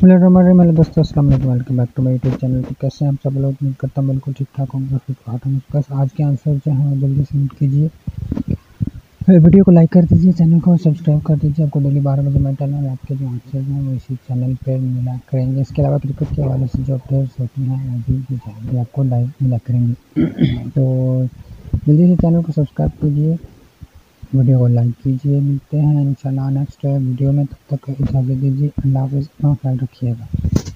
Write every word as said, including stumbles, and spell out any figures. बिस्मिल्लाहिर्रहमानिर्रहीम दोस्तों, अस्सलाम वालेकुम, welcome back to my YouTube channel. तो कैसे हैं आप सब लोग? उम्मीद करता हूँ बिल्कुल ठीक ठाक होंगे, फिट फाट होंगे। बस आज के आंसर जो है जल्दी सबमिट कीजिए, वीडियो को लाइक कर दीजिए, चैनल को सब्सक्राइब कर दीजिए। आपको डेली बारह बजे मैं डालना और आपके जो आंसर हैं वो इसी चैनल पर मिला करेंगे। इसके अलावा क्रिकेट के हवाले से जो अपडेट्स होती हैं वो भी आपको लाइव मिला करेंगे। तो जल्दी से चैनल को सब्सक्राइब कीजिए, वीडियो को लाइक कीजिए। मिलते हैं इंशाल्लाह नेक्स्ट वीडियो में, तब तक इजाज़त दीजिए। अल्लाह हाफ़िज़, अपना ख्याल रखिएगा।